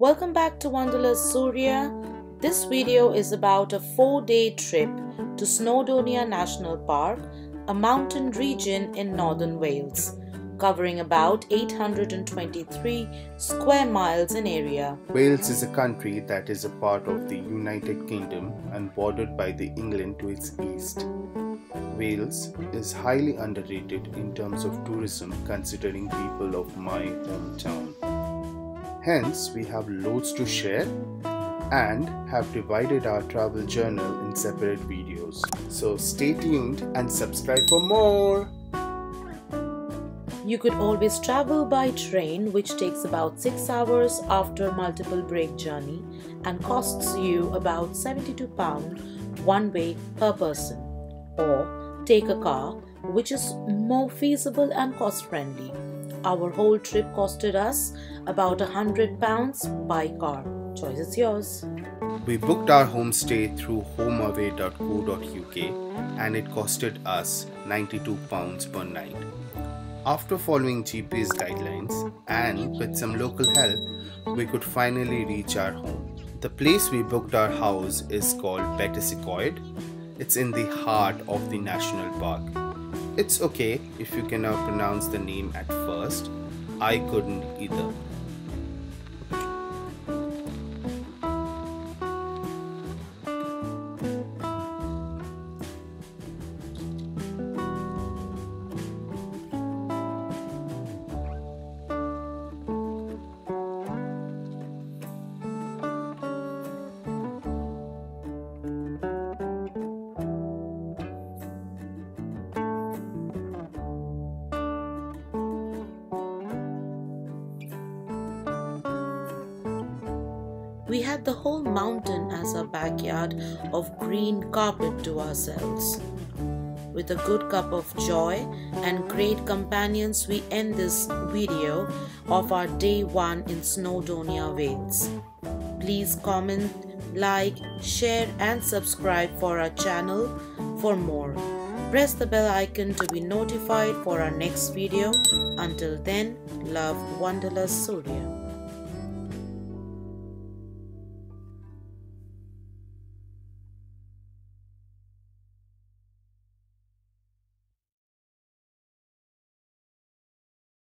Welcome back to Wanderlust Surya. This video is about a 4-day trip to Snowdonia National Park, a mountain region in northern Wales, covering about 823 square miles in area. Wales is a country that is a part of the United Kingdom and bordered by England to its east. Wales is highly underrated in terms of tourism considering people of my hometown. Hence, we have loads to share and have divided our travel journal in separate videos. So stay tuned and subscribe for more. You could always travel by train, which takes about 6 hours after multiple break journey and costs you about £72 one way per person, or take a car, which is more feasible and cost friendly. Our whole trip costed us about £100 by car. Choice is yours. We booked our homestay through homeaway.co.uk and it costed us £92 per night. After following GPS guidelines and with some local help, we could finally reach our home. The place we booked our house is called Betws-y-coed. It's in the heart of the national park. It's okay if you cannot pronounce the name at first. I couldn't either. We had the whole mountain as our backyard of green carpet to ourselves. With a good cup of joy and great companions, we end this video of our day one in Snowdonia, Wales. Please comment, like, share and subscribe for our channel for more. Press the bell icon to be notified for our next video. Until then, love, Wanderlust Surya.